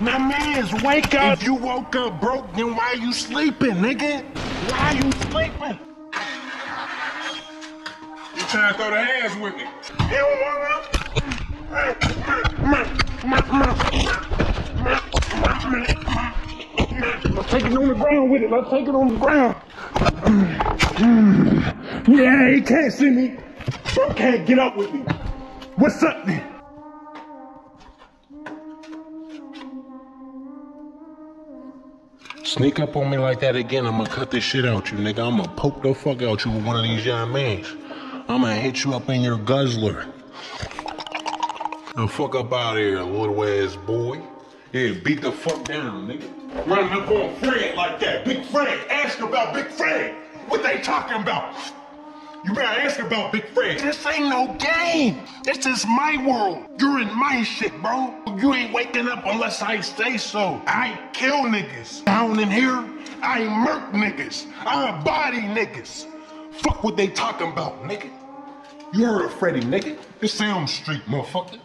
My man's wake up. If you woke up broke, then why you sleeping, nigga? Why you sleeping? You trying to throw the ass with me. You don't want to? Let's take it on the ground with it. Let's take it on the ground. Yeah, he can't see me. Bro can't get up with me. What's up then? Sneak up on me like that again, I'ma cut this shit out you, nigga. I'ma poke the fuck out you with one of these young mans. I'ma hit you up in your guzzler. The fuck up out of here, little ass boy. Yeah, beat the fuck down, nigga. Running up on Fred like that. Big Fred, ask about Big Fred. What they talking about? You better ask about Big Fred. This ain't no game. This is my world. You're in my shit, bro. You ain't waking up unless I say so. I kill niggas. Down in here, I murk niggas. I body niggas. Fuck what they talking about, nigga. You heard of Freddy, nigga. This Elm Street, motherfucker.